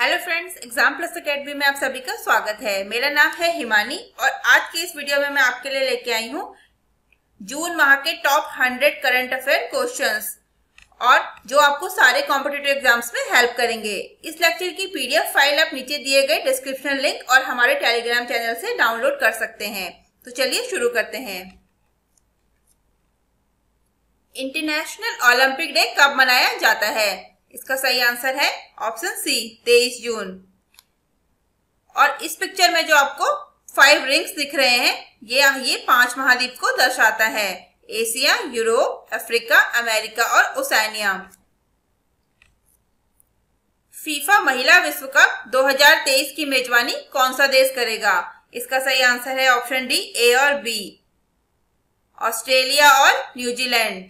Hello friends, exam plus academy में आप सभी का स्वागत है। मेरा नाम है हिमानी और आज के इस वीडियो में मैं आपके लिए लेके आई हूँ जून माह के टॉप 100 करंट अफेयर क्वेश्चंस और जो आपको सारे कॉम्पिटिटिव एग्जाम्स में हेल्प करेंगे। इस लेक्चर की पीडीएफ फाइल आप नीचे दिए गए डिस्क्रिप्शन लिंक और हमारे टेलीग्राम चैनल से डाउनलोड कर सकते हैं। तो चलिए शुरू करते हैं। इंटरनेशनल ओलंपिक डे कब मनाया जाता है? इसका सही आंसर है ऑप्शन सी 23 जून। और इस पिक्चर में जो आपको 5 रिंग्स दिख रहे हैं ये 5 महाद्वीप को दर्शाता है, एशिया, यूरोप, अफ्रीका, अमेरिका और ओशिनिया। फीफा महिला विश्व कप 2023 की मेजबानी कौन सा देश करेगा? इसका सही आंसर है ऑप्शन डी ए और बी, ऑस्ट्रेलिया और न्यूजीलैंड।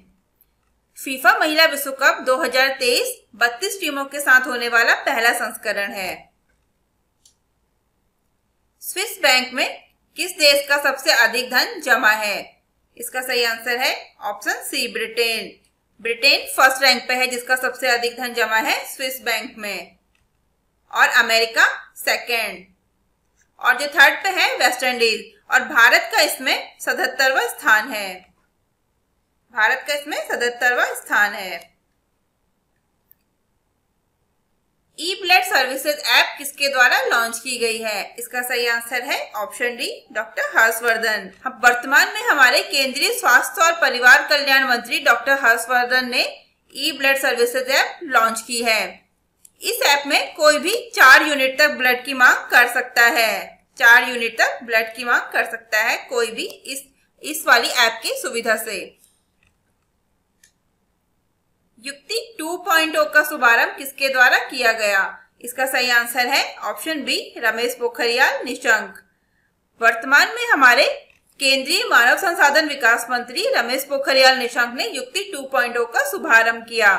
फीफा महिला विश्व कप 2023 32 टीमों के साथ होने वाला पहला संस्करण है। स्विस बैंक में किस देश का सबसे अधिक धन जमा है? इसका सही आंसर है option C Britain. Britain first rank पे है जिसका सबसे अधिक धन जमा है स्विस बैंक में, और अमेरिका सेकंड, और जो थर्ड पे है वेस्ट इंडीज, और भारत का इसमें 77वां स्थान है। भारत का इसमें 77वां स्थान है। ई-ब्लड सर्विसेज ऐप किसके द्वारा लॉन्च की गई है? इसका सही आंसर है ऑप्शन डी डॉक्टर हर्षवर्धन। वर्तमान में हमारे केंद्रीय स्वास्थ्य और परिवार कल्याण मंत्री डॉक्टर हर्षवर्धन ने ई-ब्लड सर्विसेज ऐप लॉन्च की है। इस ऐप में कोई भी 4 यूनिट तक ब्लड की मांग कर सकता है। 4 यूनिट तक ब्लड की मांग कर सकता है कोई भी इस वाली ऐप की सुविधा से। युक्ति 2.0 का शुभारंभ किसके द्वारा किया गया? इसका सही आंसर है ऑप्शन बी रमेश पोखरियाल निशंक। वर्तमान में हमारे केंद्रीय मानव संसाधन विकास मंत्री रमेश पोखरियाल निशंक ने युक्ति 2.0 का शुभारंभ किया।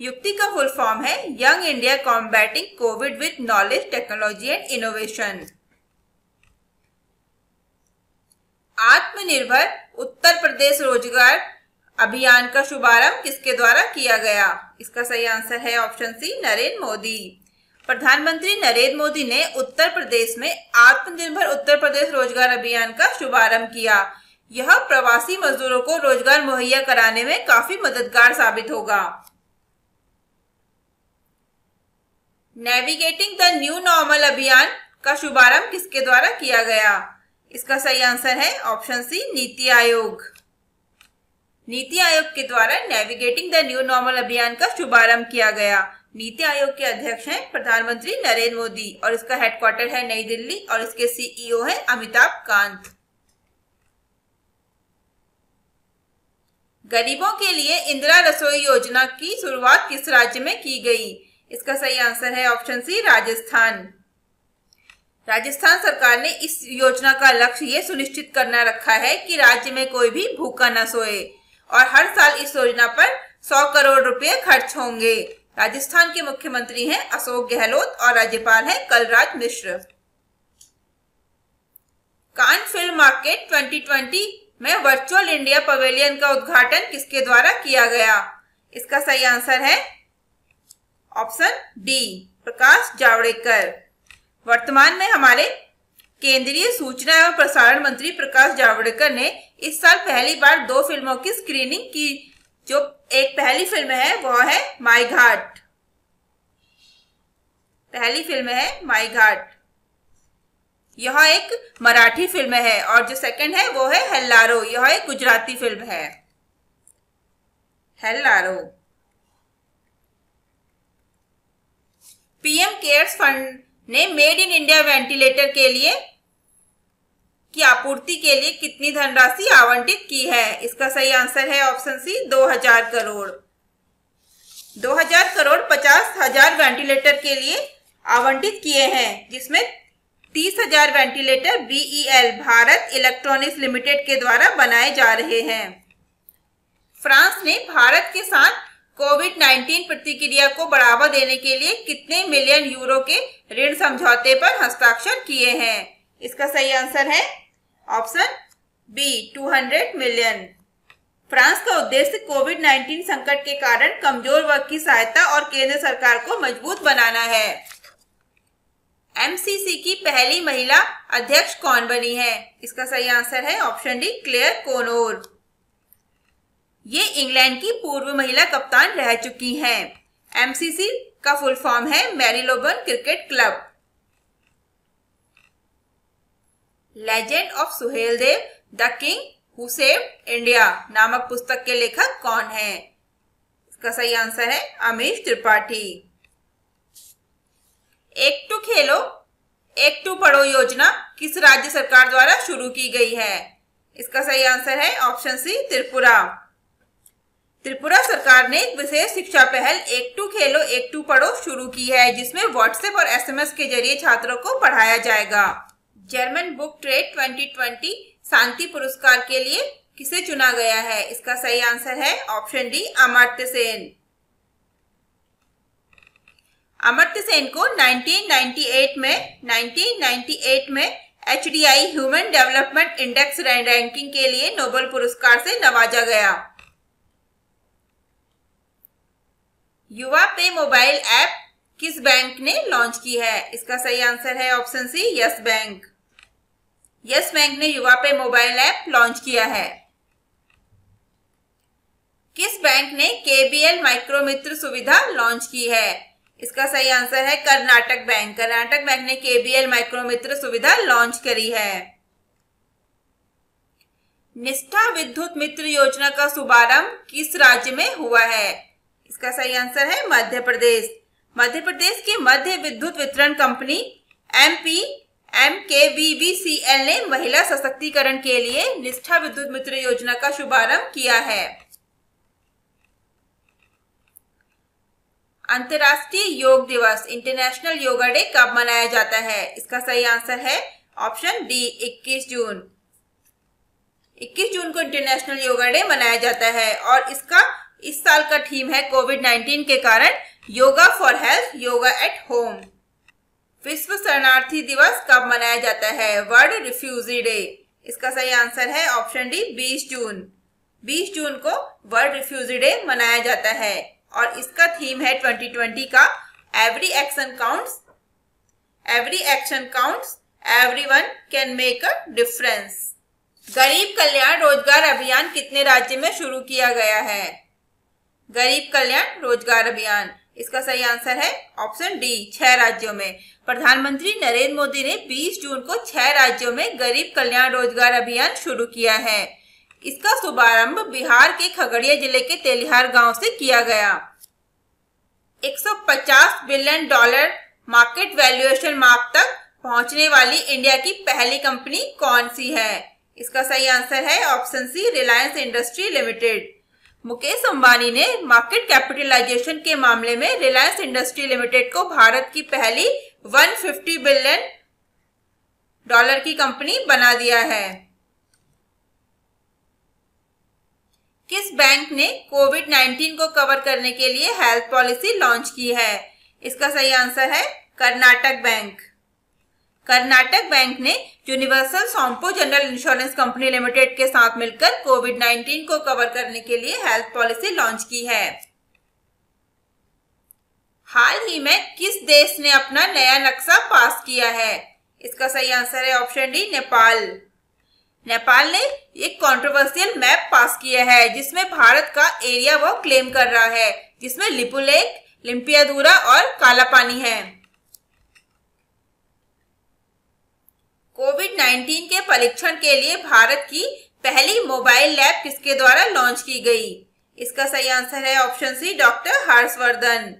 युक्ति का फुल फॉर्म है young India combating Covid with knowledge, technology and innovation. आत्मनिर्भर उत्तर प्रदेश रोजगार अभियान का शुभारंभ किसके द्वारा किया गया? इसका सही आंसर है ऑप्शन सी नरेंद्र मोदी। प्रधानमंत्री नरेंद्र मोदी ने उत्तर प्रदेश में आत्मनिर्भर उत्तर प्रदेश रोजगार अभियान का शुभारंभ किया। यह प्रवासी मजदूरों को रोजगार मुहैया कराने में काफी मददगार साबित होगा। नेविगेटिंग द न्यू नॉर्मल अभियान का शुभारंभ किसके द्वारा किया गया? इसका सही आंसर है ऑप्शन सी नीति आयोग। नीति आयोग के द्वारा नेविगेटिंग द न्यू नॉर्मल अभियान का शुभारंभ किया गया। नीति आयोग के अध्यक्ष हैं प्रधानमंत्री नरेंद्र मोदी और इसका हेडक्वार्टर है नई दिल्ली और इसके सीईओ हैं अमिताभ कांत। गरीबों के लिए इंदिरा रसोई योजना की शुरुआत किस राज्य में की गई? इसका सही आंसर है ऑप्शन सी राजस्थान। राजस्थान सरकार ने इस योजना का लक्ष्य ये सुनिश्चित करना रखा है कि राज्य में कोई भी भूखा न सोए और हर साल इस योजना पर 100 करोड़ रुपए खर्च होंगे। राजस्थान के मुख्यमंत्री हैं अशोक गहलोत और राज्यपाल हैं Kalraj Mishra. Cannes film market 2020 में वर्चुअल इंडिया पवेलियन का उद्घाटन किसके द्वारा किया गया? इसका सही आंसर है ऑप्शन डी प्रकाश जावड़ेकर। वर्तमान में हमारे केंद्रीय सूचना एवं प्रसारण मंत्री प्रकाश जावड़ेकर ने इस साल पहली बार 2 फिल्मों की स्क्रीनिंग की। जो एक पहली फिल्म है वो है माई घाट। पहली फिल्म है माई घाट, यह एक मराठी फिल्म है, और जो सेकंड है वो है हेल्लारो, यह एक गुजराती फिल्म है हेल्लारो। पीएम केयर्स फंड ने मेड इन इंडिया वेंटिलेटर के लिए की आपूर्ति के लिए कितनी धनराशि आवंटित की है? इसका सही आंसर है option C 2000 crore. 2000 crore 50,000 ventilator के लिए आवंटित किए हैं, जिसमें 30,000 ventilator BEL Bharat electronics limited के द्वारा बनाए जा रहे हैं। फ्रांस ने भारत के साथ कोविड-19 प्रतिक्रिया को बढ़ावा देने के लिए कितने मिलियन यूरो के ऋण समझौते पर हस्ताक्षर किए हैं? इसका सही आंसर है ऑप्शन बी 200 मिलियन। फ्रांस का उद्देश्य कोविड-19 संकट के कारण कमजोर वर्ग की सहायता और केंद्र सरकार को मजबूत बनाना है। एमसीसी की पहली महिला अध्यक्ष कौन बनी है? इसका सही आंसर है ऑप्शन डी क्लेयर कोनोर। ये इंग्लैंड की पूर्व महिला कप्तान रह चुकी हैं। एमसीसी का फुल फॉर्म है Marylebone cricket club. Legend of Suheldev the king who saved India नामक पुस्तक के लेखक कौन है? इसका सही आंसर है अमीश त्रिपाठी। एक टू खेलो एक टू पढ़ो योजना किस राज्य सरकार द्वारा शुरू की गई है? इसका सही आंसर है ऑप्शन सी त्रिपुरा। त्रिपुरा सरकार ने एक विशेष शिक्षा पहल एक टू खेलो एक टू पढ़ो शुरू की है, जिसमें व्हाट्सएप और एसएमएस के जरिए छात्रों को पढ़ाया जाएगा। जर्मन बुक ट्रेड 2020 शांति पुरस्कार के लिए किसे चुना गया है? इसका सही आंसर है ऑप्शन डी अमर्त्य सेन। अमर्त्य सेन को 1998 में HDI human development index ranking के लिए नोबेल पुरस्कार से नवाजा गया। युवा पे मोबाइल ऐप किस बैंक ने लॉन्च की है? इसका सही आंसर है option C Yes Bank. Yes Bank ने युवा पे मोबाइल ऐप लॉन्च किया है। किस बैंक ने केबीएल माइक्रो मित्र सुविधा लॉन्च की है? इसका सही आंसर है कर्नाटक बैंक। कर्नाटक बैंक ने केबीएल माइक्रो मित्र सुविधा लॉन्च करी है। निष्ठा विद्युत मित्र योजना का शुभारंभ किस राज्य में हुआ है? इसका सही आंसर है मध्य प्रदेश। मध्य प्रदेश की मध्य विद्युत वितरण कंपनी MPMKVVCL ने महिला सशक्तिकरण के लिए निष्ठा विद्युत मित्र योजना का शुभारंभ किया है। अंतर्राष्ट्रीय योग दिवस इंटरनेशनल योगा डे कब मनाया जाता है? इसका सही आंसर है ऑप्शन डी 21 जून। 21 जून को इंटरनेशनल योगा डे मनाया जाता है और इसका इस साल का थीम है कोविड-19 के कारण yoga for health yoga at home. विश्व शरणार्थी दिवस कब मनाया जाता है? World refugee day. इसका सही आंसर है ऑप्शन डी 20 जून। 20 जून को वर्ल्ड रिफ्यूजी डे मनाया जाता है और इसका थीम है 2020 का every action counts everyone can make a difference. गरीब कल्याण रोजगार अभियान कितने राज्य में शुरू किया गया है? गरीब कल्याण रोजगार अभियान, इसका सही आंसर है ऑप्शन डी 6 राज्यों में। प्रधानमंत्री नरेंद्र मोदी ने 20 जून को 6 राज्यों में गरीब कल्याण रोजगार अभियान शुरू किया है। इसका शुभारंभ बिहार के खगड़िया जिले के तेलिहार गांव से किया गया। 150 billion dollar market valuation mark तक पहुंचने वाली इंडिया की पहली कंपनी कौन सी है? इसका सही आंसर है option C Reliance industry limited. Mukesh Ambani ने मार्केट कैपिटलाइजेशन के मामले में रिलायंस इंडस्ट्री लिमिटेड को भारत की पहली 150 बिलियन डॉलर की कंपनी बना दिया है। किस बैंक ने कोविड-19 को कवर करने के लिए हेल्थ पॉलिसी लॉन्च की है? इसका सही आंसर है कर्नाटक बैंक। कर्नाटक बैंक ने universal Sompo general insurance company limited के साथ मिलकर कोविड-19 को कवर करने के लिए हेल्थ पॉलिसी लॉन्च की है। हाल ही में किस देश ने अपना नया नक्शा पास किया है? इसका सही आंसर है ऑप्शन डी नेपाल। नेपाल ने एक कंट्रोवर्शियल मैप पास किया है जिसमें भारत का एरिया वो क्लेम कर रहा है, जिसमें लिपुलेक, लिम्पियादुरा और कालापानी है। कोविड-19 के परीक्षण के लिए भारत की पहली मोबाइल लैब किसके द्वारा लॉन्च की गई? इसका सही आंसर है option C doctor Harshvardhan.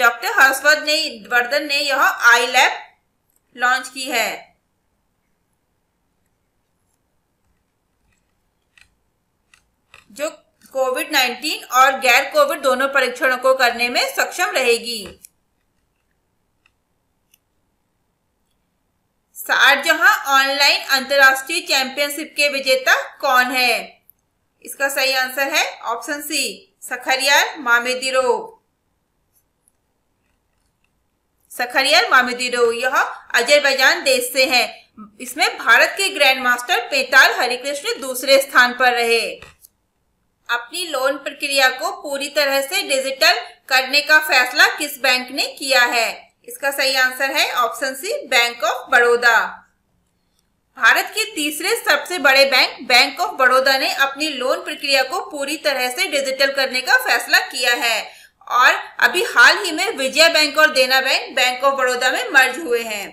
Doctor Harshvardhan ने यह आई लैब लॉन्च की है। जो कोविड-19 और गैर कोविड दोनों परीक्षणों को करने में सक्षम रहेगी। शारजाह ऑनलाइन अंतरराष्ट्रीय चैंपियनशिप के विजेता कौन है? इसका सही आंसर है ऑप्शन सी सखरियार मामेदीरोव। यह अजरबैजान देश से है। इसमें भारत के ग्रैंड मास्टर पेताल हरिकृष्ण दूसरे स्थान पर रहे। अपनी लोन प्रक्रिया को पूरी तरह से डिजिटल करने का फैसला किस बैंक ने किया है? इसका सही आंसर है option C bank of Baroda. Bharat के तीसरे सबसे बड़े बैंक ऑफ बड़ौदा ने अपनी लोन प्रक्रिया को पूरी तरह से डिजिटल करने का फैसला किया है और अभी हाल ही में विजया बैंक और देना बैंक बैंक ऑफ बड़ौदा में मर्ज हुए हैं।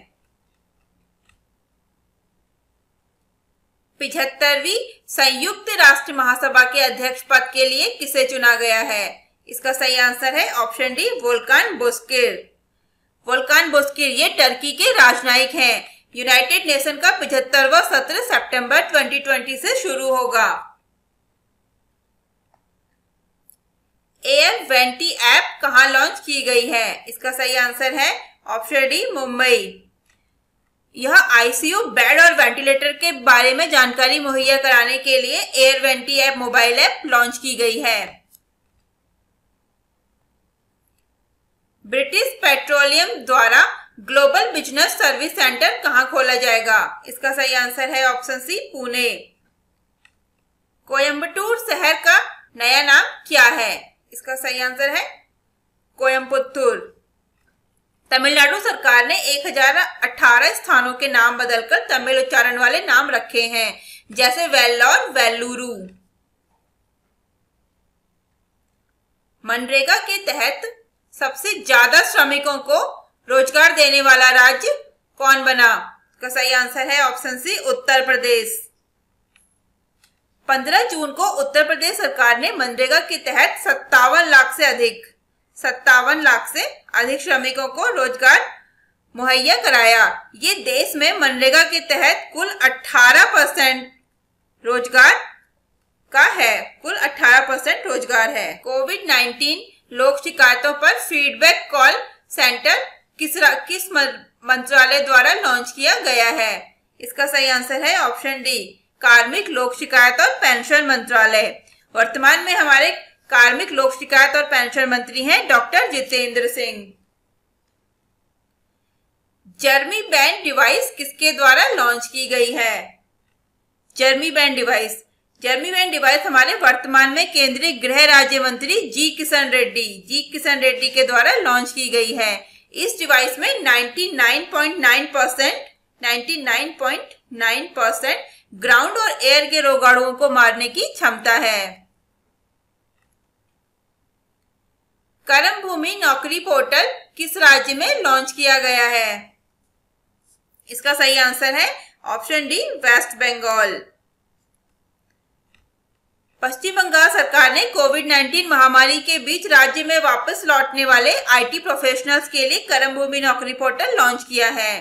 75वीं संयुक्त राष्ट्र महासभा के अध्यक्ष पद के लिए किसे चुना गया है? इसका सही आंसर है option D Volkan Bozkir. Volkan Bozkir ये टर्की के राजनयिक हैं। यूनाइटेड नेशन का 75वां सत्र सितंबर 2020 से शुरू होगा। एयर वेंटी ऐप कहाँ लॉन्च की गई है? इसका सही आंसर है ऑप्शन डी मुंबई। यह आईसीयू बेड और वेंटिलेटर के बारे में जानकारी मुहैया कराने के लिए air vanity app mobile app launch की गई है। ब्रिटिश पेट्रोलियम द्वारा ग्लोबल बिजनेस सर्विस सेंटर कहाँ खोला जाएगा? इसका सही आंसर है ऑप्शन सी पुणे। कोयम्बटूर शहर का नया नाम क्या है? इसका सही आंसर है कोयम्बटूर। तमिलनाडु सरकार ने 1018 स्थानों के नाम बदलकर तमिल उच्चारण वाले नाम रखे हैं, जैसे वेल्लौर, वेल्लूरू। मनरेगा के तहत सबसे ज्यादा श्रमिकों को रोजगार देने वाला राज्य कौन बना? इसका सही आंसर है ऑप्शन सी उत्तर प्रदेश। 15 जून को उत्तर प्रदेश सरकार ने मनरेगा के तहत 57 लाख से अधिक श्रमिकों को रोजगार मुहैया कराया। ये देश में मनरेगा के तहत कुल 18% रोजगार का है। कुल 18% रोजगार है। कोविड-19 लोक शिकायतों पर फीडबैक कॉल सेंटर किस मंत्रालय द्वारा लॉन्च किया गया है? इसका सही आंसर है ऑप्शन डी कार्मिक लोक शिकायत और पेंशन मंत्रालय। वर्तमान में हमारे कार्मिक लोक शिकायत और पेंशन मंत्री हैं doctor Jitendra Singh. जर्मी band device किसके द्वारा लॉन्च की गई है? जर्मी बैंड डिवाइस हमारे वर्तमान में केंद्रीय गृह राज्य मंत्री जी किशन रेड्डी के द्वारा लॉन्च की गई है। इस डिवाइस में 99.9% ग्राउंड और एयर के रोगाणुओं को मारने की क्षमता है। कर्म भूमि नौकरी पोर्टल किस राज्य में लॉन्च किया गया है? इसका सही आंसर है ऑप्शन डी वेस्ट बंगाल। पश्चिम बंगाल सरकार ने कोविड-19 महामारी के बीच राज्य में वापस लौटने वाले आईटी प्रोफेशनल्स के लिए कर्म भूमि नौकरी पोर्टल लॉन्च किया है।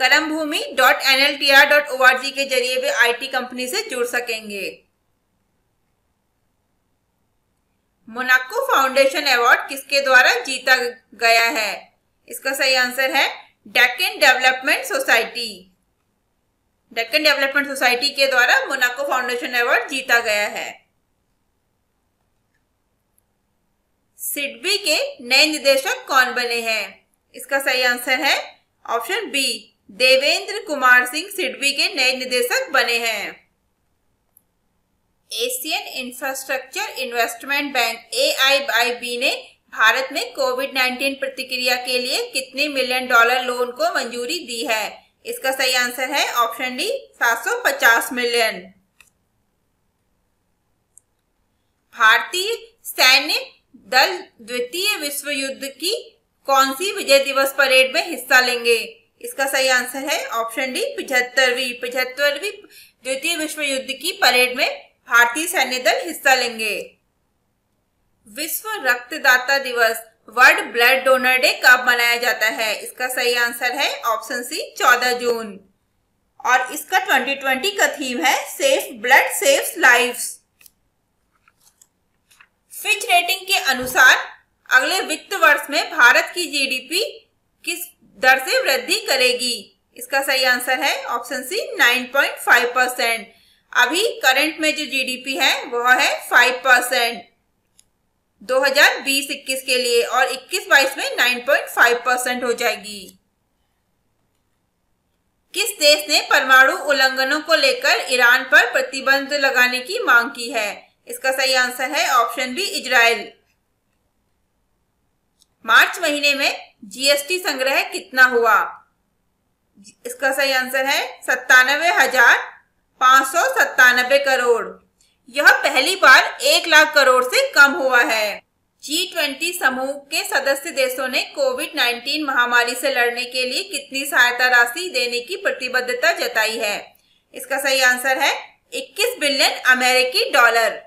कर्मभूमि.nltr.org के जरिए वे आईटी कंपनी से जुड़ सकेंगे। मोनाको फाउंडेशन अवार्ड किसके द्वारा जीता गया है? इसका सही आंसर है डेक्कन डेवलपमेंट सोसाइटी के द्वारा मोनाको फाउंडेशन अवार्ड जीता गया है। सिडबी के नए निदेशक कौन बने हैं? इसका सही आंसर है ऑप्शन बी देवेंद्र कुमार सिंह सिडबी के नए निदेशक बने हैं। Asian infrastructure investment Bank (AIIB) ने भारत में कोविड-19 प्रतिक्रिया के लिए कितने $1 मिलियन लोन को मंजूरी दी है? इसका सही आंसर है ऑप्शन डी 750 मिलियन। भारतीय सैन्य दल द्वितीय विश्व युद्ध की कौन सी विजय दिवस परेड में हिस्सा लेंगे? इसका सही आंसर है ऑप्शन डी 75वीं द्वितीय विश्व युद्ध की परेड में भारतीय सैन्य दल हिस्सा लेंगे। विश्व रक्तदाता दिवस वर्ल्ड ब्लड डोनर डे कब मनाया जाता है? इसका सही आंसर है ऑप्शन सी 14 जून और इसका 2020 का थीम है safe blood saves lives. Fitch rating के अनुसार अगले वित्त वर्ष में भारत की जीडीपी किस दर से वृद्धि करेगी? इसका सही आंसर है ऑप्शन सी 9.5%। अभी करंट में जो जीडीपी है वह है 5% 2020-21 के लिए और 21-22 में 9.5% हो जाएगी। किस देश ने परमाणु उल्लंघनों को लेकर ईरान पर प्रतिबंध लगाने की मांग की है? इसका सही आंसर है ऑप्शन बी इजराइल। मार्च महीने में जीएसटी संग्रह कितना हुआ? इसका सही आंसर है 97,597 करोड़। यह पहली बार 1,00,000 करोड़ से कम हुआ है। G20 समूह के सदस्य देशों ने कोविड-19 महामारी से लड़ने के लिए कितनी सहायता राशि देने की प्रतिबद्धता जताई है? इसका सही आंसर है 21 बिलियन अमेरिकी डॉलर।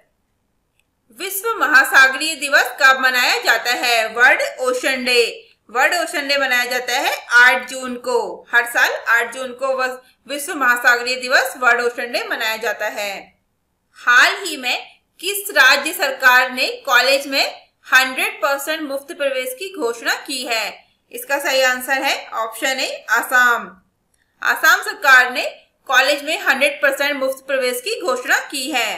विश्व महासागरीय दिवस कब मनाया जाता है? World ocean day. World ocean day मनाया जाता है 8 जून को। हर साल 8 जून को विश्व महासागरीय दिवस वर्ल्ड ओशन डे मनाया जाता है। हाल ही में किस राज्य सरकार ने कॉलेज में 100% मुफ्त प्रवेश की घोषणा की है? इसका सही आंसर है ऑप्शन ए आसाम। आसाम सरकार ने कॉलेज में 100% मुफ्त प्रवेश की घोषणा की है।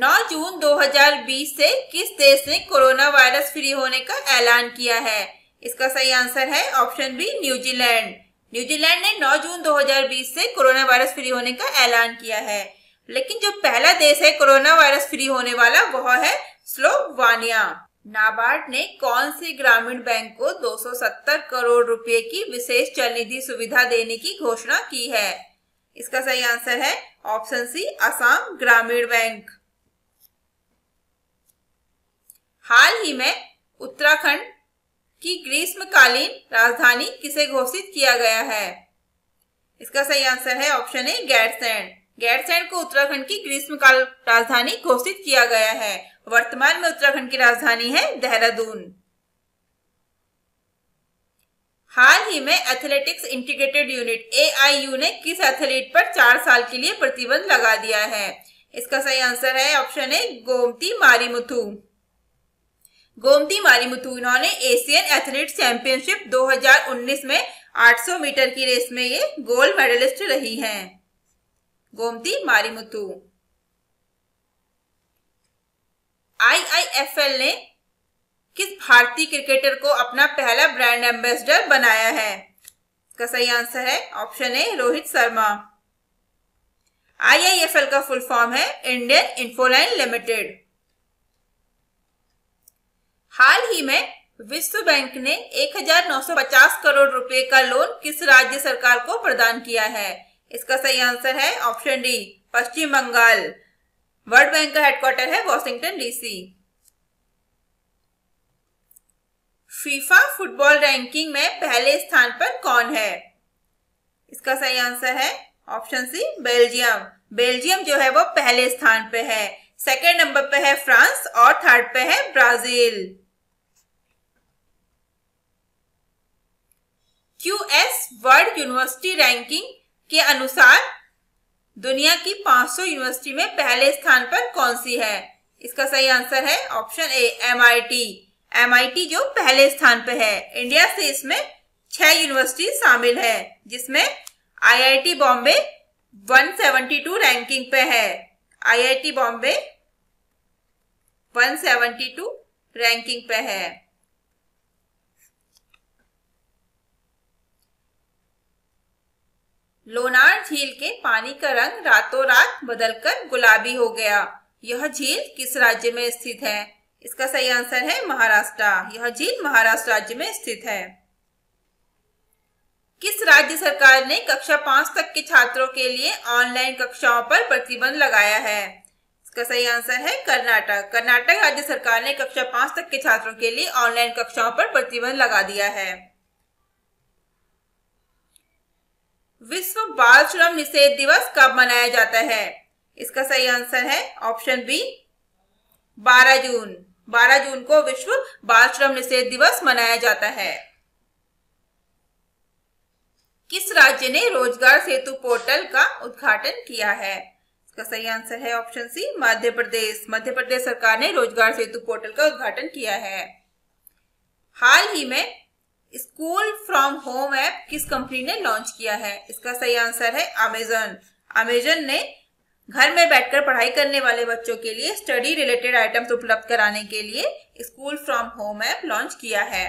9 जून 2020 से किस देश ने कोरोना वायरस फ्री होने का ऐलान किया है? इसका सही आंसर है ऑप्शन बी न्यूजीलैंड। न्यूजीलैंड ने 9 जून 2020 से कोरोना वायरस फ्री होने का ऐलान किया है, लेकिन जो पहला देश है कोरोना वायरस फ्री होने वाला वह है स्लोवानिया। नाबार्ड ने कौन से ग्रामीण बैंक को 270 करोड़ रुपए की विशेष चल निधि सुविधा देने की घोषणा की है? इसका सही आंसर है ऑप्शन सी असम ग्रामीण बैंक। हाल ही में उत्तराखंड की ग्रीष्मकालीन राजधानी किसे घोषित किया गया है? इसका सही आंसर है ऑप्शन ए गैरसैंण। गैरसैंण को उत्तराखंड की ग्रीष्मकालीन राजधानी घोषित किया गया है। वर्तमान में उत्तराखंड की राजधानी है देहरादून। हाल ही में एथलेटिक्स इंटीग्रेटेड यूनिट एआईयू ने किस एथलीट पर 4 साल के लिए प्रतिबंध लगा दिया है? इसका सही आंसर है ऑप्शन ए गोमती मारीमुथु। गोमती मारीमुथु इन्होंने एशियन एथलीट चैंपियनशिप 2019 में 800 मीटर की रेस में ये गोल्ड मेडलिस्ट रही हैं। गोमती मारीमुथु। आईआईएफएल ने किस भारतीय क्रिकेटर को अपना पहला ब्रांड एम्बेसडर बनाया है? इसका सही आंसर है option A Rohit Sharma. IIFL का फुल फॉर्म है इंडियन इंफोलाइन लिमिटेड। हाल ही में विश्व बैंक ने 1950 करोड़ रुपए का लोन किस राज्य सरकार को प्रदान किया है? इसका सही आंसर है ऑप्शन डी पश्चिम बंगाल। वर्ल्ड बैंक का हेडक्वार्टर है Washington DC. FIFA football ranking में पहले स्थान पर कौन है? इसका सही आंसर है ऑप्शन सी बेल्जियम। बेल्जियम जो है वो पहले स्थान पे है, सेकेंड नंबर पे है फ्रांस और थर्ड पे है Brazil. QS World university ranking के अनुसार दुनिया की 500 यूनिवर्सिटी में पहले स्थान पर कौन सी है? इसका सही आंसर है ऑप्शन ए MIT। MIT जो पहले स्थान पे है। इंडिया से इसमें 6 यूनिवर्सिटी शामिल है, जिसमें IIT बॉम्बे 172 रैंकिंग पे है। IIT बॉम्बे 172 रैंकिंग पे है। लोनार झील के पानी का रंग रातों रात बदलकर गुलाबी हो गया। यह झील किस राज्य में स्थित है? इसका सही आंसर है महाराष्ट्र। यह झील महाराष्ट्र राज्य में स्थित है। किस राज्य सरकार ने कक्षा 5 तक के छात्रों के लिए ऑनलाइन कक्षाओं पर प्रतिबंध लगाया है? इसका सही आंसर है कर्नाटक। कर्नाटक राज्य सरकार ने कक्षा 5 तक के छात्रों के लिए ऑनलाइन कक्षाओं पर प्रतिबंध लगा दिया है। विश्व बाल श्रम निषेध दिवस कब मनाया जाता है? इसका सही आंसर है ऑप्शन बी 12 जून। 12 जून को विश्व बाल श्रम निषेध दिवस मनाया जाता है। किस राज्य ने रोजगार सेतु पोर्टल का उद्घाटन किया है? इसका सही आंसर है ऑप्शन सी मध्य प्रदेश। मध्य प्रदेश सरकार ने रोजगार सेतु पोर्टल का उद्घाटन किया है। हाल ही में स्कूल फ्रॉम होम ऐप किस कंपनी ने लॉन्च किया है? इसका सही आंसर है अमेजन। अमेजन ने घर में बैठकर पढ़ाई करने वाले बच्चों के लिए स्टडी रिलेटेड आइटम्स उपलब्ध कराने के लिए school from home app launch किया है।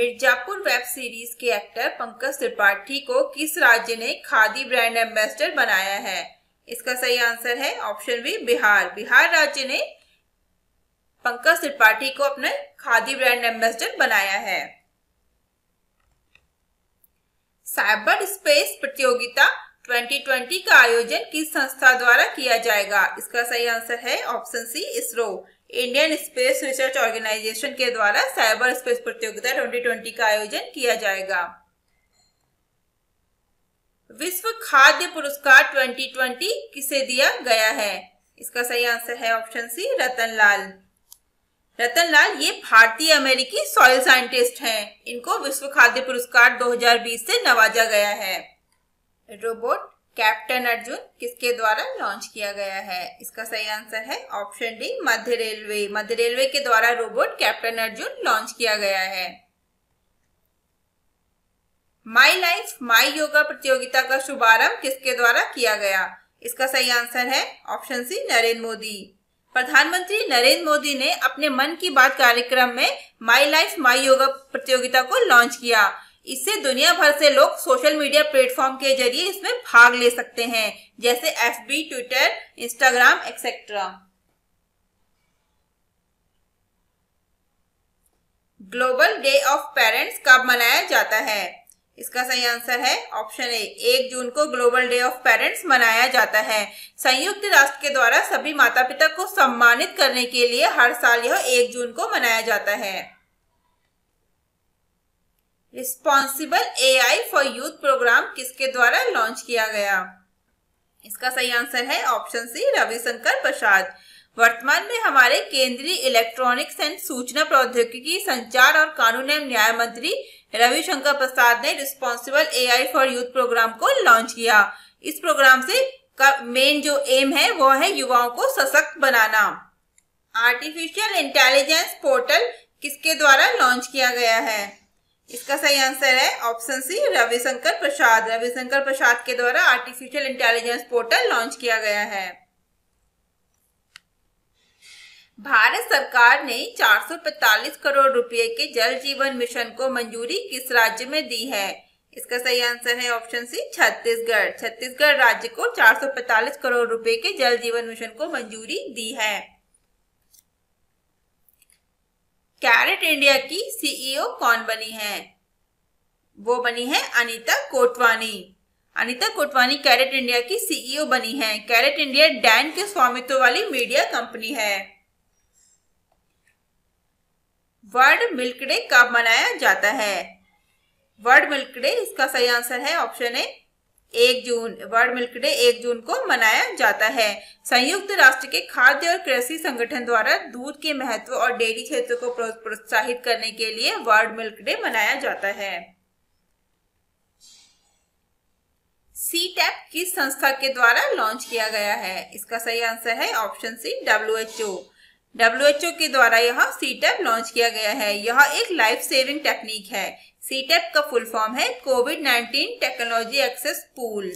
मिर्जापुर वेब सीरीज के एक्टर पंकज त्रिपाठी को किस राज्य ने खादी ब्रांड एम्बेसडर बनाया है? इसका सही आंसर है ऑप्शन बी बिहार। बिहार राज्य ने पंकज त्रिपाठी को अपने खादी ब्रांड एम्बेसडर बनाया है। साइबर स्पेस प्रतियोगिता 2020 का आयोजन किस संस्था द्वारा किया जाएगा? इसका सही आंसर है option C ISRO. Indian space research organisation के द्वारा साइबर स्पेस प्रतियोगिता 2020 का आयोजन किया जाएगा। विश्व खाद्य पुरस्कार 2020 किसे दिया गया है? इसका सही आंसर है ऑप्शन सी रतनलाल। रतनलाल ये भारतीय अमेरिकी सॉइल साइंटिस्ट हैं। इनको विश्व खाद्य पुरस्कार 2020 से नवाजा गया है। रोबोट कैप्टन अर्जुन किसके द्वारा लॉन्च किया गया है? इसका सही आंसर है ऑप्शन डी मध्य रेलवे। मध्य रेलवे के द्वारा रोबोट कैप्टन अर्जुन लॉन्च किया गया है। माई लाइफ माई योगा प्रतियोगिता का शुभारंभ किसके द्वारा किया गया? इसका सही आंसर है ऑप्शन सी नरेंद्र मोदी। प्रधानमंत्री नरेंद्र मोदी ने अपने मन की बात कार्यक्रम में माई लाइफ माई योगा प्रतियोगिता को लॉन्च किया। इससे दुनिया भर से लोग सोशल मीडिया प्लेटफॉर्म के जरिए इसमें भाग ले सकते हैं, जैसे FB, Twitter, Instagram etcetera. Global day of parents कब मनाया जाता है? इसका सही आंसर है ऑप्शन ए 1 जून को ग्लोबल डे ऑफ पेरेंट्स मनाया जाता है। संयुक्त राष्ट्र के द्वारा सभी माता पिता को सम्मानित करने के लिए हर साल यह 1 जून को मनाया जाता है। Responsible AI for youth programme किसके द्वारा लॉन्च किया गया? इसका सही आंसर है ऑप्शन सी रविशंकर प्रसाद। वर्तमान में हमारे केंद्रीय इलेक्ट्रॉनिक्स एंड सूचना प्रौद्योगिकी, संचार और कानून एवं न्याय मंत्री रविशंकर प्रसाद ने responsible AI for youth programme को लॉन्च किया। इस प्रोग्राम से का मेन जो एम है वो है युवाओं को सशक्त बनाना। आर्टिफिशियल इंटेलिजेंस पोर्टल किसके द्वारा लॉन्च किया गया है? इसका सही आंसर है ऑप्शन सी रविशंकर प्रसाद। रविशंकर प्रसाद के द्वारा आर्टिफिशियल इंटेलिजेंस पोर्टल लॉन्च किया गया है। भारत सरकार ने 445 करोड़ रुपए के जल जीवन मिशन को मंजूरी किस राज्य में दी है? इसका सही आंसर है ऑप्शन सी छत्तीसगढ़। छत्तीसगढ़ राज्य को 445 करोड़ रुपए के जल जीवन मिशन को मंजूरी दी है। कैरेट इंडिया की सीईओ कौन बनी है? वो बनी है अनीता कोटवानी। अनीता कोटवानी कैरेट इंडिया की सीईओ बनी है। कैरेट इंडिया डैन के स्वामित्व वाली मीडिया कंपनी है। वर्ल्ड मिल्क डे कब मनाया जाता है? वर्ल्ड मिल्क डे, इसका सही आंसर है option A 1 June. World milk Day 1 June को मनाया जाता है। संयुक्त राष्ट्र के खाद्य और कृषि संगठन द्वारा दूध के महत्व और डेयरी क्षेत्र को प्रोत्साहित करने के लिए वर्ल्ड मिल्क डे मनाया जाता है। सीटैप किस संस्था के द्वारा लॉन्च किया गया है? इसका सही आंसर है ऑप्शन सी WHO। WHO के द्वारा यह सीटैप लॉन्च किया गया है। यह एक लाइफ सेविंग टेक्निक है। सीटैप का फुल फॉर्म है कोविड-19 टेक्नोलॉजी एक्सेस पूल।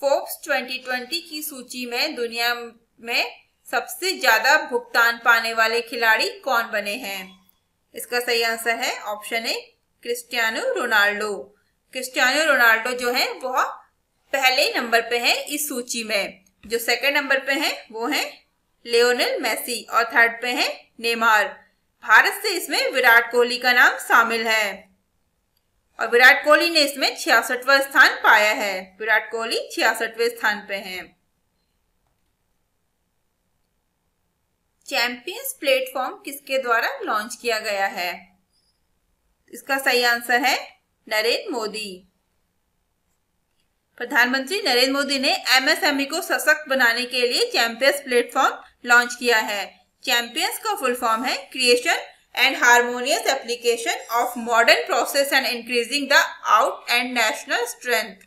फोर्ब्स 2020 की सूची में दुनिया में सबसे ज्यादा भुगतान पाने वाले खिलाड़ी कौन बने हैं? इसका सही आंसर है option A Cristiano Ronaldo. Cristiano Ronaldo जो है वह पहले नंबर पे है इस सूची में। जो सेकंड नंबर पे हैं वो हैं लियोनेल मेसी और थर्ड पे हैं नेमार। भारत से इसमें विराट कोहली का नाम शामिल है और विराट कोहली ने इसमें 66वां स्थान पाया है। विराट कोहली 66वें स्थान पे हैं। चैंपियंस प्लेटफॉर्म किसके द्वारा लॉन्च किया गया है? इसका सही आंसर है नरेंद्र मोदी। प्रधानमंत्री नरेंद्र मोदी ने एमएसएमई को सशक्त बनाने के लिए चैंपियंस प्लेटफॉर्म लॉन्च किया है। चैंपियंस का फुल फॉर्म है creation and harmonious application of modern process and increasing the out and national strength.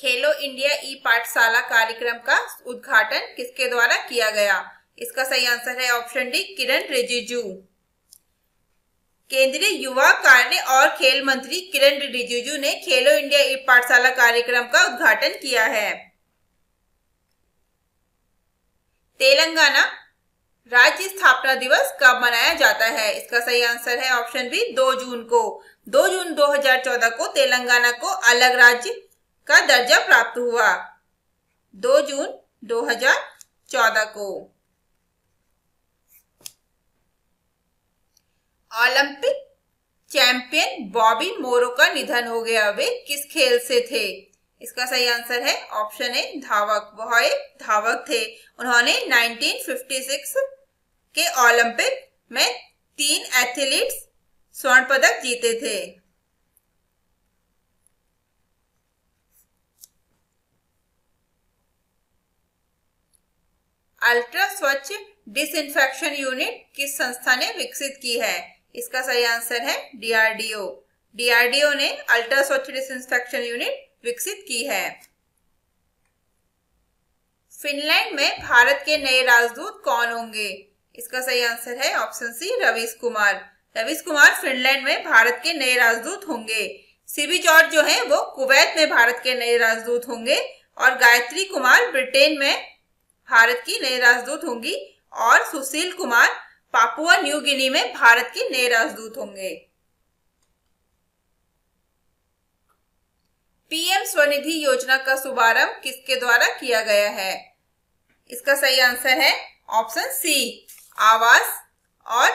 Khelo India e Pathshala कार्यक्रम का उद्घाटन किसके द्वारा किया गया? इसका सही आंसर है ऑप्शन डी किरण रिजिजू। केंद्रीय युवा कार्य और खेल मंत्री किरण रिजिजू ने खेलो इंडिया ई पाठशाला कार्यक्रम का उद्घाटन किया है। तेलंगाना राज्य स्थापना दिवस कब मनाया जाता है? इसका सही आंसर है ऑप्शन बी 2 जून को। 2 जून 2014 को तेलंगाना को अलग राज्य का दर्जा प्राप्त हुआ। 2 जून 2014 को। ओलंपिक चैंपियन बॉबी मोरो का निधन हो गया। वे किस खेल से थे? इसका सही आंसर है ऑप्शन ए धावक। वह एक धावक थे। उन्होंने 1956 के ओलंपिक में 3 एथलीट्स स्वर्ण पदक जीते थे। अल्ट्रा स्वच्छ डिसइंफेक्शन यूनिट किस संस्था ने विकसित की है? इसका सही आंसर है डीआरडीओ। डीआरडीओ ने अल्ट्रा स्वच्छ डिसइंफेक्शन यूनिट विकसित की है। फिनलैंड में भारत के नए राजदूत कौन होंगे? इसका सही आंसर है option C Ravish Kumar. Ravish Kumar Finland में भारत के नए राजदूत होंगे। सीबी जॉर्ज जो है वो कुवैत में भारत के नए राजदूत होंगे और गायत्री कुमार ब्रिटेन में भारत की नए राजदूत होंगी और Sushil Kumar Papua New Guinea में भारत के नए राजदूत होंगे। पीएम स्वनिधि योजना का शुभारंभ किसके द्वारा किया गया है? इसका सही आंसर है ऑप्शन सी आवास और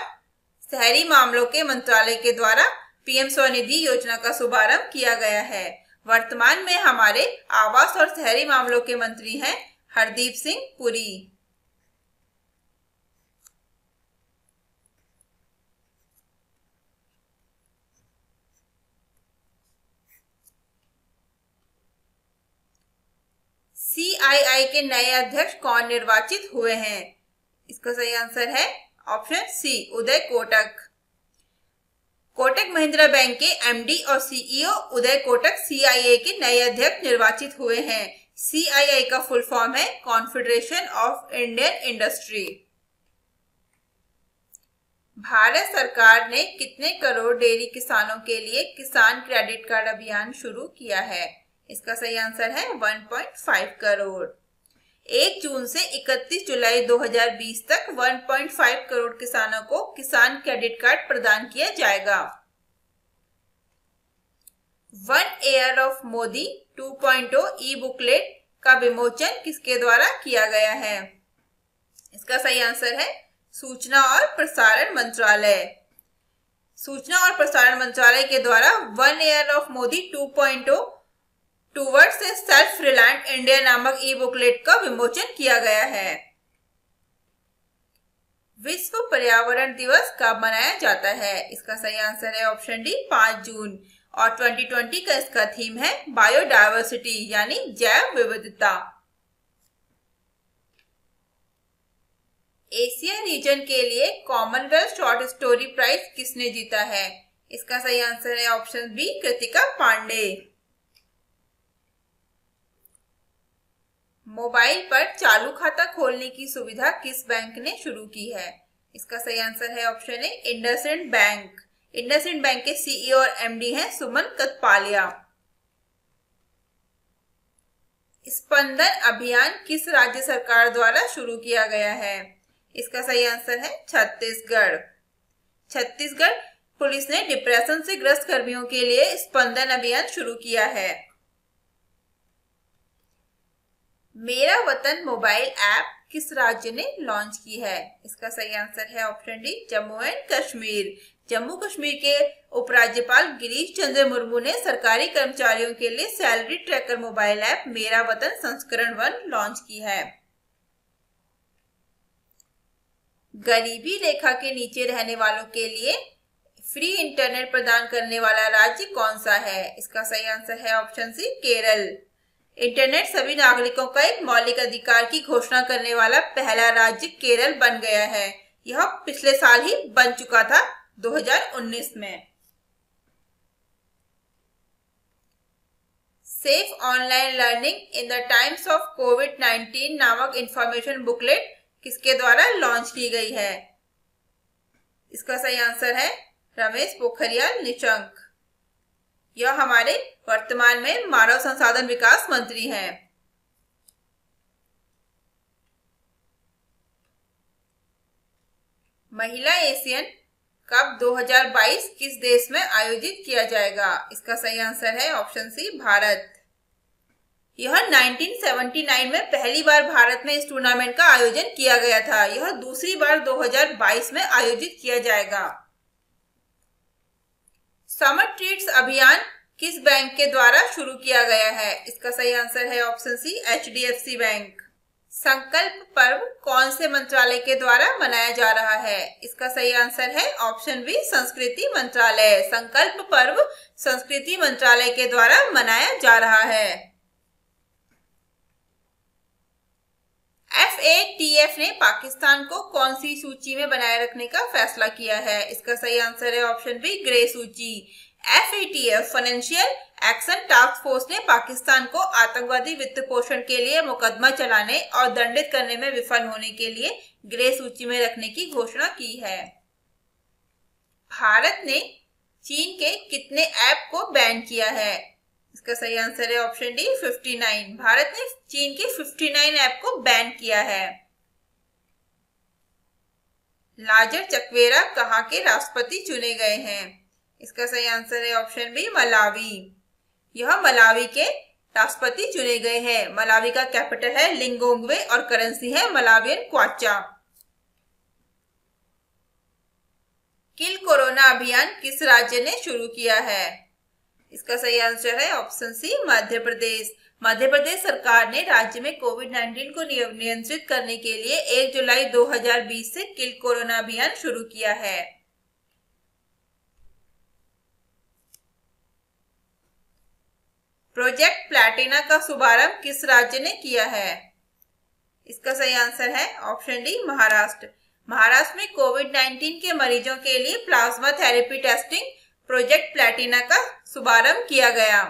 शहरी मामलों के मंत्रालय के द्वारा पीएम स्वनिधि योजना का शुभारंभ किया गया है। वर्तमान में हमारे आवास और शहरी मामलों के मंत्री हैं हरदीप सिंह पुरी। CII के नए अध्यक्ष कौन निर्वाचित हुए हैं? इसका सही आंसर है option C Uday Kotak. Kotak Mahindra bank के एमडी और सीईओ उदय कोटक CII के नए अध्यक्ष निर्वाचित हुए हैं। CII का फुल फॉर्म है confederation of Indian industry. Bharat सरकार ने कितने करोड़ डेयरी किसानों के लिए किसान क्रेडिट कार्ड अभियान शुरू किया है? इसका सही आंसर है 1.5 करोड़। 1 जून से 31 जुलाई 2020 तक 1.5 करोड़ किसानों को किसान क्रेडिट कार्ड प्रदान किया जाएगा। One year of Modi 2.0 e booklet का विमोचन किसके द्वारा किया गया है? इसका सही आंसर है सूचना और प्रसारण मंत्रालय। सूचना और प्रसारण मंत्रालय के द्वारा one year of Modi 2.0 towards a self reliant India नामक ई बुकलेट का विमोचन किया गया है। विश्व पर्यावरण दिवस कब मनाया जाता है? इसका सही आंसर है ऑप्शन डी 5 जून और 2020 का इसका थीम है बायोडायवर्सिटी यानी जैव विविधता। एशिया रीजन के लिए कॉमनवेल्थ शॉर्ट स्टोरी प्राइज किसने जीता है? इसका सही आंसर है option B Kritika Pandey. Mobile पर चालू खाता खोलने की सुविधा किस बैंक ने शुरू की है? इसका सही आंसर है option A IndusInd bank. IndusInd bank के सीईओ और एमडी हैं सुमन कथपालिया। स्पंदन अभियान किस राज्य सरकार द्वारा शुरू किया गया है? इसका सही आंसर है छत्तीसगढ़। छत्तीसगढ़ पुलिस ने डिप्रेशन से ग्रस्त कर्मियों के लिए स्पंदन अभियान शुरू किया है। मेरा वतन मोबाइल ऐप किस राज्य ने लॉन्च की है? इसका सही आंसर है option D Jammu and Kashmir. Jammu Kashmir के उपराज्यपाल गिरीश चंद्र मुर्मू ने सरकारी कर्मचारियों के लिए सैलरी ट्रैकर मोबाइल ऐप मेरा वतन संस्करण 1 लॉन्च की है। गरीबी रेखा के नीचे रहने वालों के लिए फ्री इंटरनेट प्रदान करने वाला राज्य कौन सा है? इसका सही आंसर है ऑप्शन सी केरल। इंटरनेट सभी नागरिकों का एक मौलिक अधिकार की घोषणा करने वाला पहला राज्य केरल बन गया है। यह पिछले साल ही बन चुका था 2019 में। Safe online learning in the times of कोविड-19 नामक इंफॉर्मेशन बुकलेट किसके द्वारा लॉन्च की गई है? इसका सही आंसर है रमेश पोखरियाल निशंक। यह हमारे वर्तमान में मानव संसाधन विकास मंत्री हैं। महिला एशियन कप 2022 किस देश में आयोजित किया जाएगा? इसका सही आंसर है ऑप्शन सी भारत। यह 1979 में पहली बार भारत में इस टूर्नामेंट का आयोजन किया गया था। यह दूसरी बार 2022 में आयोजित किया जाएगा। समर ट्रीट्स अभियान किस बैंक के द्वारा शुरू किया गया है? इसका सही आंसर है ऑप्शन सी HDFC बैंक। संकल्प पर्व कौन से मंत्रालय के द्वारा मनाया जा रहा है? इसका सही आंसर है ऑप्शन बी संस्कृति मंत्रालय। संकल्प पर्व संस्कृति मंत्रालय के द्वारा मनाया जा रहा है। FATF ने पाकिस्तान को कौन सी सूची में बनाए रखने का फैसला किया है? इसका सही आंसर है ऑप्शन बी ग्रे सूची। FATF Financial action task force ने पाकिस्तान को आतंकवादी वित्त पोषण के लिए मुकदमा चलाने और दंडित करने में विफल होने के लिए ग्रे सूची में रखने की घोषणा की है। भारत ने चीन के कितने ऐप को बैन किया है? इसका सही आंसर है ऑप्शन डी 59। भारत ने चीन के 59 ऐप को बैन किया है। लाजर चकवेरा कहाँ के राष्ट्रपति चुने गए हैं? इसका सही आंसर है ऑप्शन बी मलावी। यह मलावी के राष्ट्रपति चुने गए हैं। मलावी का कैपिटल है लिंगोंगवे और करेंसी है मलावियन क्वाचा। किल कोरोना अभियान किस राज्य ने शुरू किया है? इसका सही आंसर है ऑप्शन सी मध्य प्रदेश। मध्य प्रदेश सरकार ने राज्य में कोविड-19 को नियंत्रित करने के लिए 1 जुलाई 2020 से किल कोरोना अभियान शुरू किया है। प्रोजेक्ट प्लैटिना का शुभारंभ किस राज्य ने किया है? इसका सही आंसर है ऑप्शन डी महाराष्ट्र। महाराष्ट्र में कोविड-19 के मरीजों के लिए plasma therapy testing project Platina का शुभारंभ किया गया।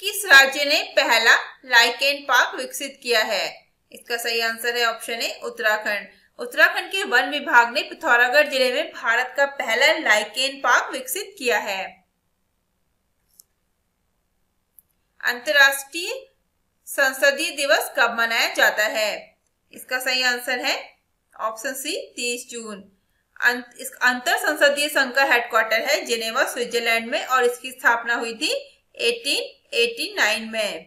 किस राज्य ने पहला लाइकेन पार्क विकसित किया है? इसका सही आंसर है ऑप्शन ए उत्तराखंड। उत्तराखंड के वन विभाग ने पिथौरागढ़ जिले में भारत का पहला लाइकेन पार्क विकसित किया है। अंतर्राष्ट्रीय संसदीय दिवस कब मनाया जाता है? इसका सही आंसर है ऑप्शन सी 30 जून। अंतर संसदीय संघ का हेडक्वार्टर है जिनेवा स्विट्जरलैंड में और इसकी स्थापना हुई थी 1889 में।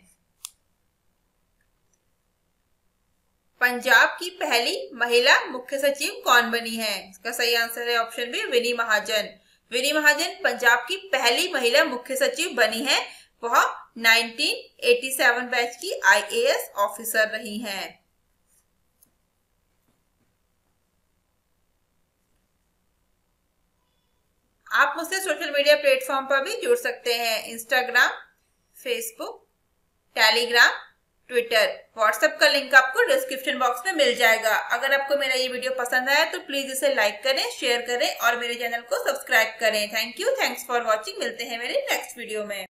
पंजाब की पहली महिला मुख्य सचिव कौन बनी है? इसका सही आंसर है ऑप्शन बी विनी महाजन। विनी महाजन पंजाब की पहली महिला मुख्य सचिव बनी है। वह 1987 बैच की IAS ऑफिसर रही हैं। आप मुझसे सोशल मीडिया प्लेटफॉर्म पर भी जुड़ सकते हैं। Instagram, Facebook, Telegram, Twitter, WhatsApp का लिंक आपको डिस्क्रिप्शन बॉक्स में मिल जाएगा। अगर आपको मेरा ये वीडियो पसंद आया तो प्लीज इसे लाइक करें, शेयर करें और मेरे चैनल को सब्सक्राइब करें। Thank you, thanks for watching. मिलते हैं मेरे नेक्स्ट वीडियो में।